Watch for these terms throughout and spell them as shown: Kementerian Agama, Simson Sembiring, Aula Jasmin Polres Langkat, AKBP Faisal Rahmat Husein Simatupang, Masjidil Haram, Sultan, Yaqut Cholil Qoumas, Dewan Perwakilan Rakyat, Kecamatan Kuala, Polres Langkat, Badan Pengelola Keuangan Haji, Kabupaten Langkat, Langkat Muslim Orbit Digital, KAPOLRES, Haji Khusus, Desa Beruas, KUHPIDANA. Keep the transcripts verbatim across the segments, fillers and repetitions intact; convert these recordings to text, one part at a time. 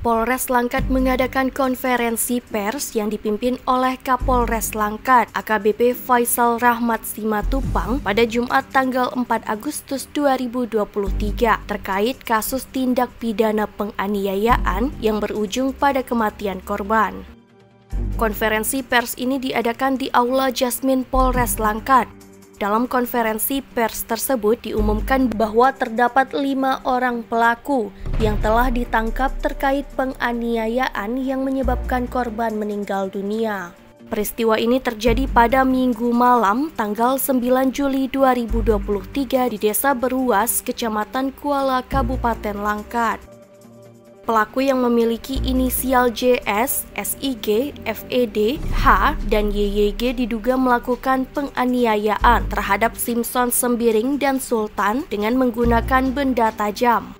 Polres Langkat mengadakan konferensi pers yang dipimpin oleh Kapolres Langkat, A K B P Faisal Rahmat Simatupang pada Jumat tanggal empat Agustus dua ribu dua puluh tiga terkait kasus tindak pidana penganiayaan yang berujung pada kematian korban. Konferensi pers ini diadakan di Aula Jasmin Polres Langkat. Dalam konferensi pers tersebut diumumkan bahwa terdapat lima orang pelaku yang telah ditangkap terkait penganiayaan yang menyebabkan korban meninggal dunia. Peristiwa ini terjadi pada Minggu malam tanggal sembilan Juli dua ribu dua puluh tiga di Desa Beruas, Kecamatan Kuala, Kabupaten Langkat. Pelaku yang memiliki inisial J S, S I G, F E D, H, dan Y Y G diduga melakukan penganiayaan terhadap Simson Sembiring dan Sultan dengan menggunakan benda tajam.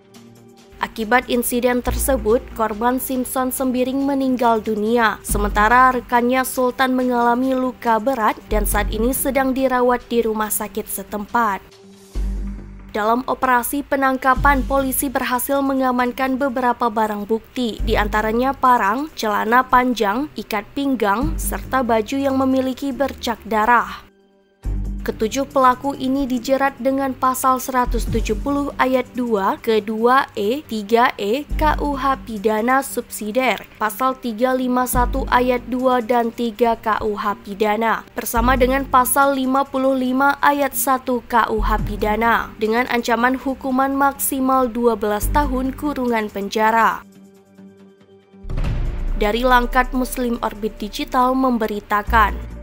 Akibat insiden tersebut, korban Simson Sembiring meninggal dunia, sementara rekannya Sultan mengalami luka berat dan saat ini sedang dirawat di rumah sakit setempat. Dalam operasi penangkapan, polisi berhasil mengamankan beberapa barang bukti, diantaranya parang, celana panjang, ikat pinggang, serta baju yang memiliki bercak darah. Ketujuh pelaku ini dijerat dengan pasal seratus tujuh puluh ayat dua ke dua E, tiga E K U H pidana subsidiar, pasal tiga lima satu ayat dua dan tiga K U H pidana, bersama dengan pasal lima puluh lima ayat satu K U H pidana dengan ancaman hukuman maksimal dua belas tahun kurungan penjara. Dari Langkat Muslim Orbit Digital memberitakan.